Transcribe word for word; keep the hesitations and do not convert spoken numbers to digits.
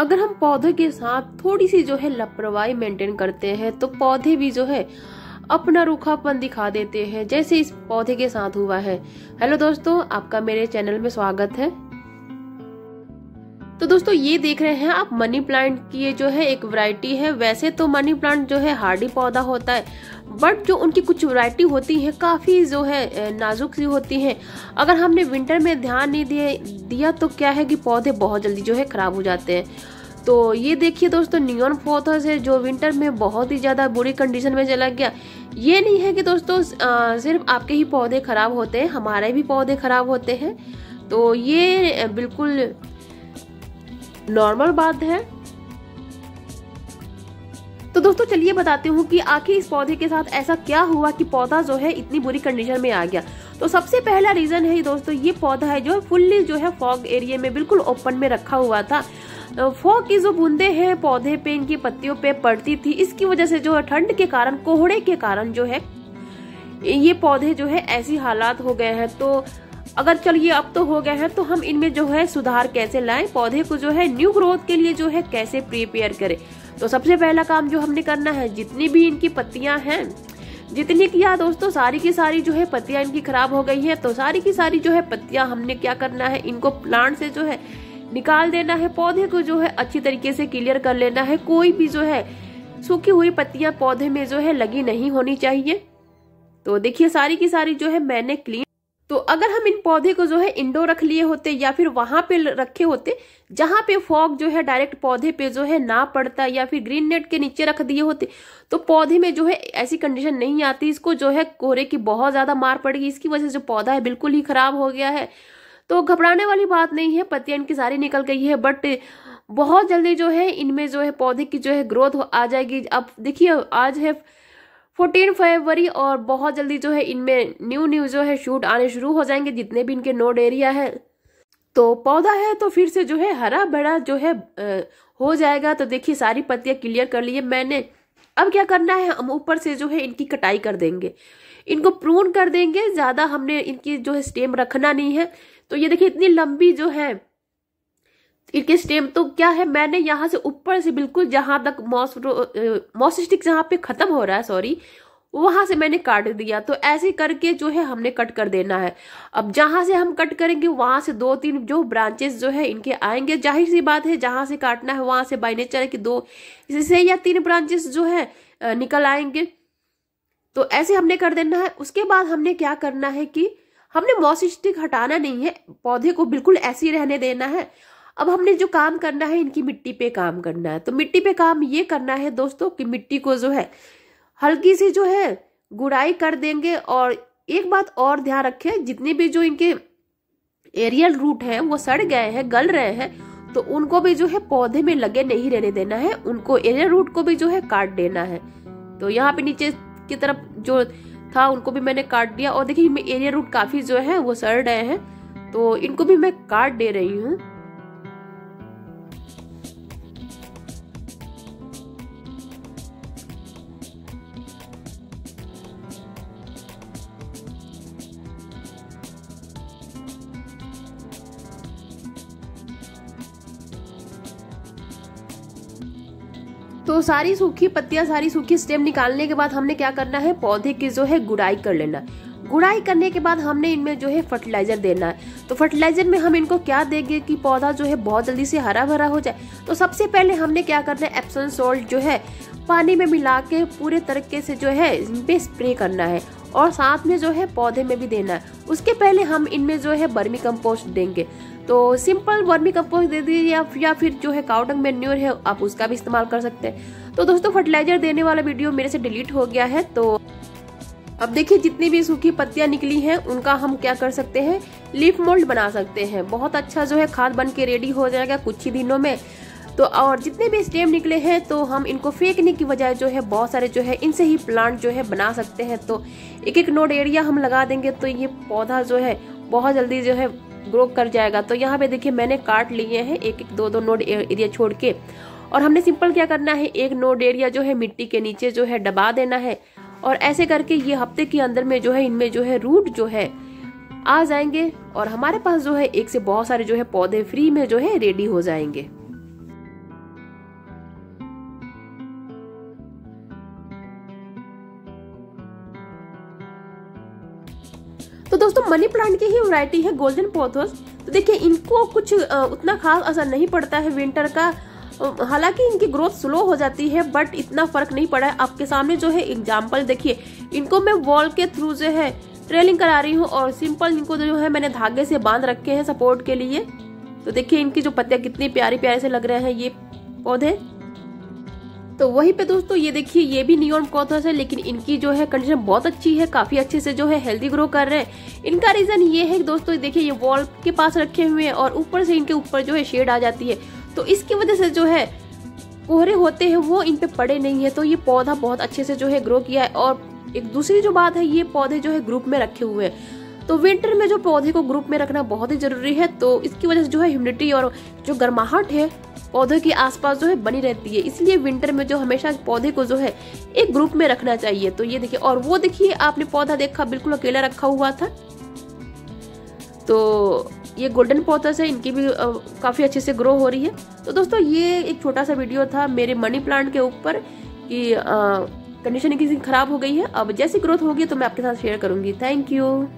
अगर हम पौधे के साथ थोड़ी सी जो है लापरवाही मेंटेन करते हैं तो पौधे भी जो है अपना रूखापन दिखा देते हैं, जैसे इस पौधे के साथ हुआ है। हेलो दोस्तों, आपका मेरे चैनल में स्वागत है। तो दोस्तों ये देख रहे हैं आप मनी प्लांट की ये जो है एक वैरायटी है। वैसे तो मनी प्लांट जो है हार्डी पौधा होता है, बट जो उनकी कुछ वैरायटी होती है काफ़ी जो है नाजुक सी होती हैं। अगर हमने विंटर में ध्यान नहीं दिए दिया तो क्या है कि पौधे बहुत जल्दी जो है ख़राब हो जाते हैं। तो ये देखिए दोस्तों नियॉनपोथस है जो विंटर में बहुत ही ज़्यादा बुरी कंडीशन में चला गया। ये नहीं है कि दोस्तों सिर्फ आपके ही पौधे ख़राब होते हैं, हमारे भी पौधे ख़राब होते हैं। तो ये बिल्कुल नॉर्मल बात है। तो दोस्तों चलिए बताती हूँ कि आखिर इस पौधे के साथ ऐसा क्या हुआ कि पौधा जो है इतनी बुरी कंडीशन में आ गया। तो सबसे पहला रीज़न है दोस्तों, ये पौधा है जो फुल्ली जो है फॉग एरिया में बिल्कुल ओपन में रखा हुआ था। फॉग की जो बूंदें हैं पौधे पे, इनकी पत्तियों पे पड़ती थी। इसकी वजह से जो है ठंड के कारण, कोहरे के कारण जो है ये पौधे जो है ऐसी हालात हो गए हैं। तो अगर चलिए अब तो हो गया है, तो हम इनमें जो है सुधार कैसे लाएं, पौधे को जो है न्यू ग्रोथ के लिए जो है कैसे प्रिपेयर करें। तो सबसे पहला काम जो हमने करना है, जितनी भी इनकी पत्तियां हैं, जितनी किया दोस्तों सारी की सारी जो है पत्तियां इनकी खराब हो गई है। तो सारी की सारी जो है पत्तियां हमने क्या करना है, इनको प्लांट से जो है निकाल देना है। पौधे को जो है अच्छी तरीके से क्लियर कर लेना है। कोई भी जो है सूखी हुई पत्तियां पौधे में जो है लगी नहीं होनी चाहिए। तो देखिए सारी की सारी जो है मैंने क्लीन। तो अगर हम इन पौधे को जो है इंडोर रख लिए होते या फिर वहां पे रखे होते जहां पे फॉग जो है डायरेक्ट पौधे पे जो है ना पड़ता, या फिर ग्रीन नेट के नीचे रख दिए होते तो पौधे में जो है ऐसी कंडीशन नहीं आती। इसको जो है कोहरे की बहुत ज्यादा मार पड़ेगी, इसकी वजह से जो पौधा है बिल्कुल ही खराब हो गया है। तो घबराने वाली बात नहीं है, पत्तियां इनकी सारी निकल गई है, बट बहुत जल्दी जो है इनमें जो है पौधे की जो है ग्रोथ आ जाएगी। अब देखिए आज है चौदह फरवरी और बहुत जल्दी जो है इनमें न्यू न्यू जो है शूट आने शुरू हो जाएंगे, जितने भी इनके नोड एरिया है। तो पौधा है तो फिर से जो है हरा भरा जो है आ, हो जाएगा। तो देखिए सारी पत्तियां क्लियर कर लिए मैंने। अब क्या करना है, हम ऊपर से जो है इनकी कटाई कर देंगे, इनको प्रून कर देंगे। ज़्यादा हमने इनकी जो है स्टेम रखना नहीं है। तो ये देखिए इतनी लंबी जो है इनके स्टेम। तो क्या है, मैंने यहाँ से ऊपर से बिल्कुल जहाँ तक मॉस मॉस स्टिक जहाँ पे ख़त्म हो रहा है, सॉरी, वहाँ से मैंने काट दिया। तो ऐसे करके जो है हमने कट कर देना है। अब जहाँ से हम कट करेंगे वहाँ से दो तीन जो ब्रांचेस जो है इनके आएंगे। जाहिर सी बात है जहाँ से काटना है वहाँ से बाय नेचर कि दो से या तीन ब्रांचेस जो है निकल आएंगे। तो ऐसे हमने कर देना है। उसके बाद हमने क्या करना है कि हमने मॉस स्टिक हटाना नहीं है, पौधे को बिल्कुल ऐसे ही रहने देना है। अब हमने जो काम करना है इनकी मिट्टी पे काम करना है। तो मिट्टी पे काम ये करना है दोस्तों कि मिट्टी को जो है हल्की सी जो है गुड़ाई कर देंगे। और एक बात और ध्यान रखें, जितने भी जो इनके एरियल रूट हैं वो सड़ गए हैं, गल रहे हैं, तो उनको भी जो है पौधे में लगे नहीं रहने देना है। उनको एरियल रूट को भी जो है काट देना है। तो यहाँ पे नीचे की तरफ जो था उनको भी मैंने काट दिया। और देखिए इनमें एरियल रूट काफी जो है वो सड़ रहे हैं, तो इनको भी मैं काट दे रही हूँ। तो सारी सूखी पत्तियां, सारी सूखी स्टेम निकालने के बाद हमने क्या करना है, पौधे की जो है गुड़ाई कर लेना। गुड़ाई करने के बाद हमने इनमें जो है फर्टिलाइजर देना है। तो फर्टिलाइजर में हम इनको क्या देंगे कि पौधा जो है बहुत जल्दी से हरा भरा हो जाए। तो सबसे पहले हमने क्या करना है, एप्सम सॉल्ट जो है पानी में मिला के पूरे तरीके से जो है इन पे स्प्रे करना है और साथ में जो है पौधे में भी देना है। उसके पहले हम इनमें जो है वर्मी कंपोस्ट देंगे। तो सिंपल वर्मी कंपोस्ट दे दीजिए आप, या फिर जो है काउडंग मैन्योर है आप उसका भी इस्तेमाल कर सकते हैं। तो दोस्तों फर्टिलाइजर देने वाला वीडियो मेरे से डिलीट हो गया है। तो अब देखिए जितनी भी सूखी पत्तियां निकली हैं उनका हम क्या कर सकते हैं, लीफ मोल्ड बना सकते हैं। बहुत अच्छा जो है खाद बन के रेडी हो जाएगा कुछ ही दिनों में। तो और जितने भी स्टेम निकले हैं तो हम इनको फेंकने की बजाय जो है बहुत सारे जो है इनसे ही प्लांट जो है बना सकते हैं। तो एक एक नोड एरिया हम लगा देंगे तो ये पौधा जो है बहुत जल्दी जो है ग्रो कर जाएगा। तो यहाँ पे देखिए मैंने काट लिए हैं एक एक दो दो नोड एरिया छोड़ के। और हमने सिंपल क्या करना है, एक नोड एरिया जो है मिट्टी के नीचे जो है दबा देना है। और ऐसे करके ये हफ्ते के अंदर में जो है इनमें जो है रूट जो है आ जाएंगे और हमारे पास जो है एक से बहुत सारे जो है पौधे फ्री में जो है रेडी हो जाएंगे। तो दोस्तों मनी प्लांट की ही वैरायटी है गोल्डन पोथोस। तो देखिए इनको कुछ उतना खास असर नहीं पड़ता है विंटर का, हालांकि इनकी ग्रोथ स्लो हो जाती है बट इतना फर्क नहीं पड़ा है। आपके सामने जो है एग्जाम्पल देखिए, इनको मैं वॉल के थ्रू जो है ट्रेलिंग करा रही हूँ और सिंपल इनको जो है मैंने धागे से बांध रखे हैं सपोर्ट के लिए। तो देखिए इनकी जो पत्तियां कितनी प्यारी प्यारे से लग रहे हैं ये पौधे। तो वहीं पे दोस्तों ये देखिए ये भी नियोनपोथोस है, लेकिन इनकी जो है कंडीशन बहुत अच्छी है, काफी अच्छे से जो है हेल्दी ग्रो कर रहे हैं। इनका रीजन ये है दोस्तों, देखिए ये वॉल के पास रखे हुए हैं और ऊपर से इनके ऊपर जो है शेड आ जाती है, तो इसकी वजह से जो है कोहरे होते हैं वो इन पे पड़े नहीं है। तो ये पौधा बहुत अच्छे से जो है ग्रो किया है। और एक दूसरी जो बात है, ये पौधे जो है ग्रुप में रखे हुए हैं, तो विंटर में जो पौधे को ग्रुप में रखना बहुत ही जरूरी है। तो इसकी वजह से जो है ह्यूमिडिटी और जो गर्माहट है पौधे के आसपास जो है बनी रहती है, इसलिए विंटर में जो हमेशा पौधे को जो है एक ग्रुप में रखना चाहिए। तो ये देखिए, और वो देखिए आपने पौधा देखा बिल्कुल अकेला रखा हुआ था। तो ये गोल्डन पोथोस है, इनकी भी काफ़ी अच्छे से ग्रो हो रही है। तो दोस्तों ये एक छोटा सा वीडियो था मेरे मनी प्लांट के ऊपर कि कंडीशन किसी खराब हो गई है, अब जैसी ग्रोथ होगी तो मैं आपके साथ शेयर करूंगी। Thank you.